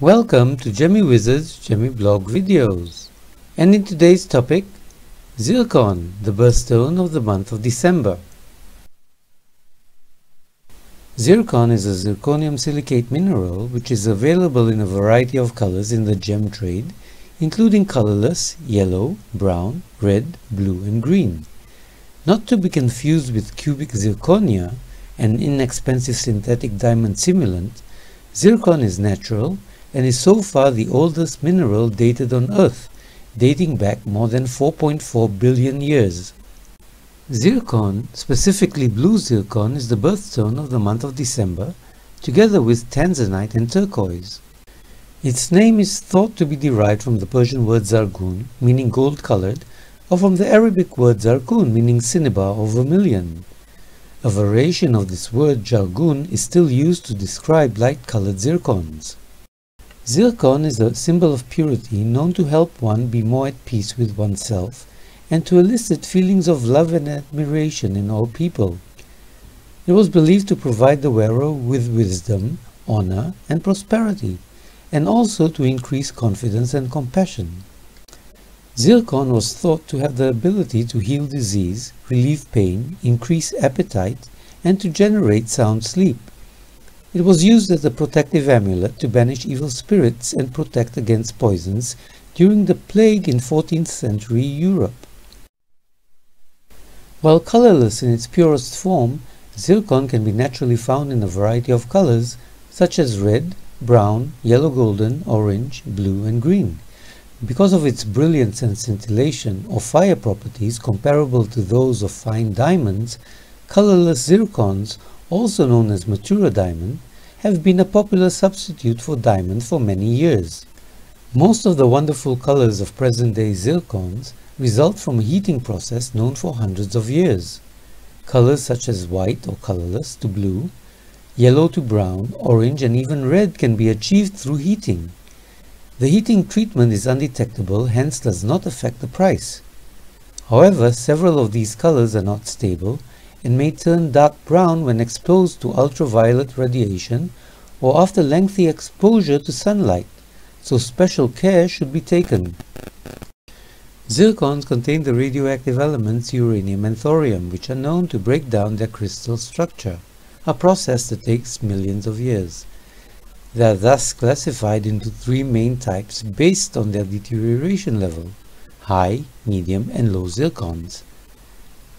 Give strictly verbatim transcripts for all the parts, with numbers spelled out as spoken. Welcome to Gemewizard's Gemiblog videos, and in today's topic, Zircon, the birthstone of the month of December. Zircon is a zirconium silicate mineral which is available in a variety of colors in the gem trade, including colorless, yellow, brown, red, blue and green. Not to be confused with cubic zirconia, an inexpensive synthetic diamond simulant, zircon is natural and is so far the oldest mineral dated on Earth, dating back more than four point four billion years. Zircon, specifically blue zircon, is the birthstone of the month of December, together with Tanzanite and turquoise. Its name is thought to be derived from the Persian word zargun, meaning gold-colored, or from the Arabic word zarkun, meaning cinnabar or vermilion. A variation of this word, jargoon, is still used to describe light-colored zircons. Zircon is a symbol of purity known to help one be more at peace with oneself and to elicit feelings of love and admiration in all people. It was believed to provide the wearer with wisdom, honor, and prosperity, and also to increase confidence and compassion. Zircon was thought to have the ability to heal disease, relieve pain, increase appetite, and to generate sound sleep. It was used as a protective amulet to banish evil spirits and protect against poisons during the plague in fourteenth century Europe. While colorless in its purest form, zircon can be naturally found in a variety of colors such as red, brown, yellow golden, orange, blue and green. Because of its brilliance and scintillation or fire properties comparable to those of fine diamonds, colorless zircons, also known as Matura diamond, have been a popular substitute for diamond for many years. Most of the wonderful colors of present-day zircons result from a heating process known for hundreds of years. Colors such as white or colorless to blue, yellow to brown, orange and even red can be achieved through heating. The heating treatment is undetectable, hence does not affect the price. However, several of these colors are not stable and may turn dark brown when exposed to ultraviolet radiation or after lengthy exposure to sunlight, so special care should be taken. Zircons contain the radioactive elements uranium and thorium, which are known to break down their crystal structure, a process that takes millions of years. They are thus classified into three main types based on their deterioration level: high, medium and low zircons.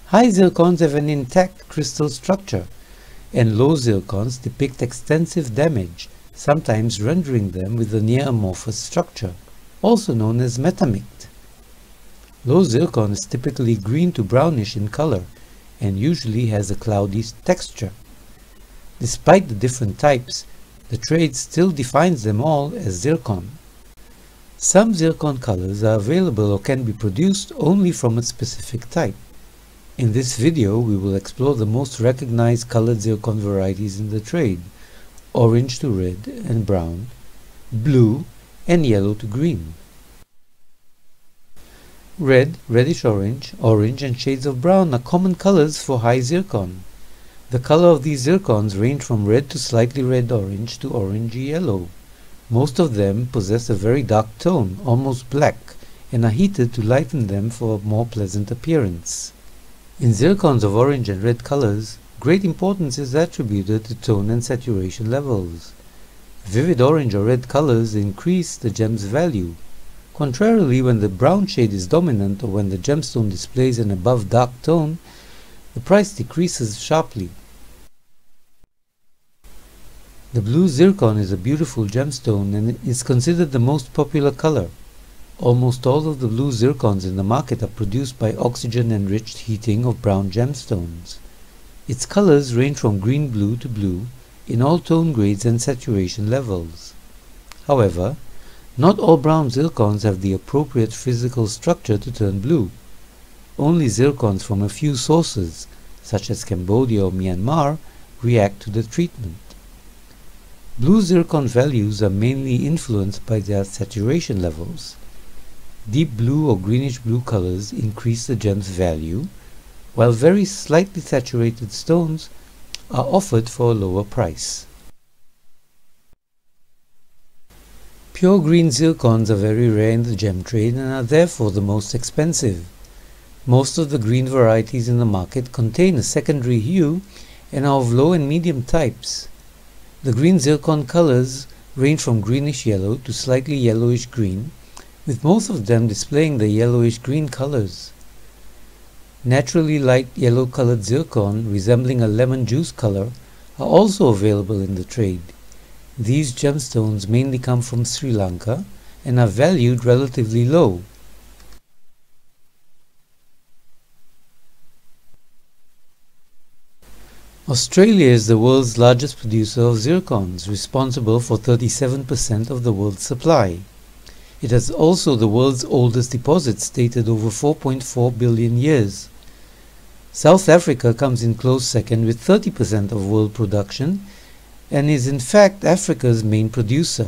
High zircons have an intact crystal structure, and low zircons depict extensive damage, sometimes rendering them with a near amorphous structure, also known as metamict. Low zircon is typically green to brownish in color and usually has a cloudy texture. Despite the different types, the trade still defines them all as zircon. Some zircon colors are available or can be produced only from a specific type. In this video, we will explore the most recognized colored zircon varieties in the trade: orange to red and brown, blue and yellow to green. Red, reddish-orange, orange and shades of brown are common colors for high zircon. The color of these zircons range from red to slightly red-orange to orangey-yellow. Most of them possess a very dark tone, almost black, and are heated to lighten them for a more pleasant appearance. In zircons of orange and red colors, great importance is attributed to tone and saturation levels. Vivid orange or red colors increase the gem's value. Contrarily, when the brown shade is dominant or when the gemstone displays an above dark tone, the price decreases sharply. The blue zircon is a beautiful gemstone and is considered the most popular color. Almost all of the blue zircons in the market are produced by oxygen-enriched heating of brown gemstones. Its colors range from green-blue to blue in all tone grades and saturation levels. However, not all brown zircons have the appropriate physical structure to turn blue. Only zircons from a few sources, such as Cambodia or Myanmar, react to the treatment. Blue zircon values are mainly influenced by their saturation levels. Deep blue or greenish-blue colors increase the gem's value, while very slightly saturated stones are offered for a lower price. Pure green zircons are very rare in the gem trade and are therefore the most expensive. Most of the green varieties in the market contain a secondary hue and are of low and medium types. The green zircon colors range from greenish yellow to slightly yellowish green, with most of them displaying the yellowish green colors. Naturally light yellow colored zircon resembling a lemon juice color are also available in the trade. These gemstones mainly come from Sri Lanka and are valued relatively low. Australia is the world's largest producer of zircons, responsible for thirty-seven percent of the world's supply. It has also the world's oldest deposits, dated over four point four billion years. South Africa comes in close second with thirty percent of world production and is in fact Africa's main producer.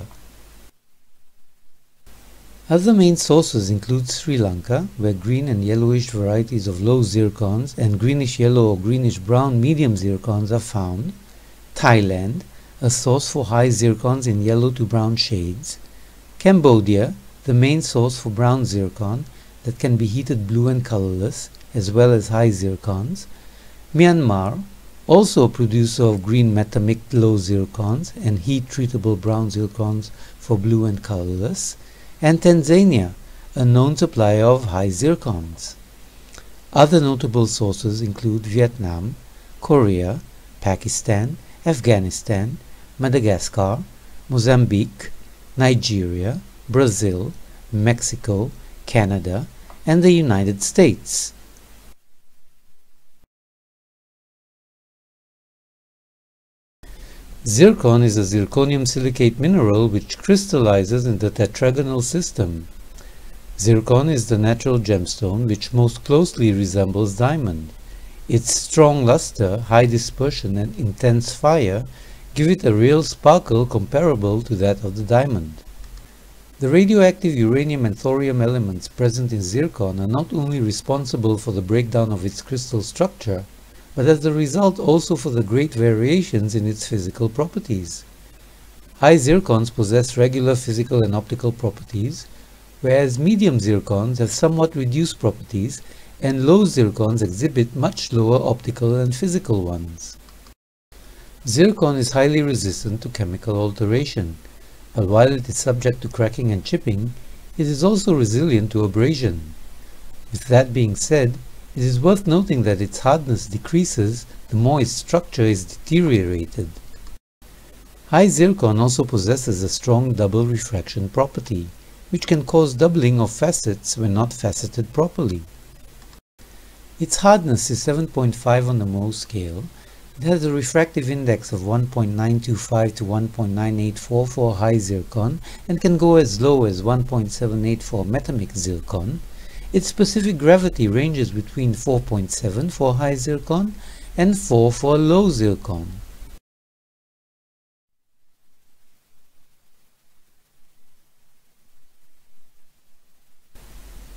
Other main sources include Sri Lanka, where green and yellowish varieties of low zircons and greenish yellow or greenish brown medium zircons are found, Thailand, a source for high zircons in yellow to brown shades, Cambodia, the main source for brown zircon that can be heated blue and colorless, as well as high zircons, Myanmar, also a producer of green metamict low zircons and heat-treatable brown zircons for blue and colorless, and Tanzania, a known supplier of high zircons. Other notable sources include Vietnam, Korea, Pakistan, Afghanistan, Madagascar, Mozambique, Nigeria, Brazil, Mexico, Canada, and the United States. Zircon is a zirconium silicate mineral which crystallizes in the tetragonal system. Zircon is the natural gemstone which most closely resembles diamond. Its strong luster, high dispersion, and intense fire give it a real sparkle comparable to that of the diamond. The radioactive uranium and thorium elements present in zircon are not only responsible for the breakdown of its crystal structure, but as a result also for the great variations in its physical properties. High zircons possess regular physical and optical properties, whereas medium zircons have somewhat reduced properties, and low zircons exhibit much lower optical and physical ones. Zircon is highly resistant to chemical alteration, but while it is subject to cracking and chipping, it is also resilient to abrasion. With that being said, it is worth noting that its hardness decreases the more its structure is deteriorated. High zircon also possesses a strong double refraction property, which can cause doubling of facets when not faceted properly. Its hardness is seven point five on the Mohs scale. It has a refractive index of one point nine two five to one point nine eight four for high zircon and can go as low as one point seven eight for metamict zircon. Its specific gravity ranges between four point seven for high zircon and four for low zircon.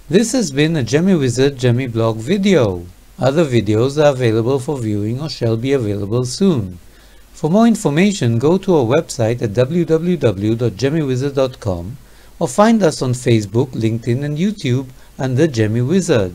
This has been a Gemewizard Gemiblog video. Other videos are available for viewing or shall be available soon. For more information, go to our website at w w w dot gemewizard dot com or find us on Facebook, LinkedIn and YouTube under Gemewizard.